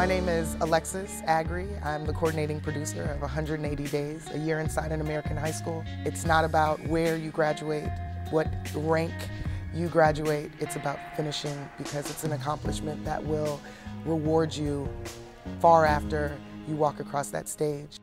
My name is Alexis Aggrey. I'm the coordinating producer of 180 Days, A Year Inside an American High School. It's not about where you graduate, what rank you graduate. It's about finishing, because it's an accomplishment that will reward you far after you walk across that stage.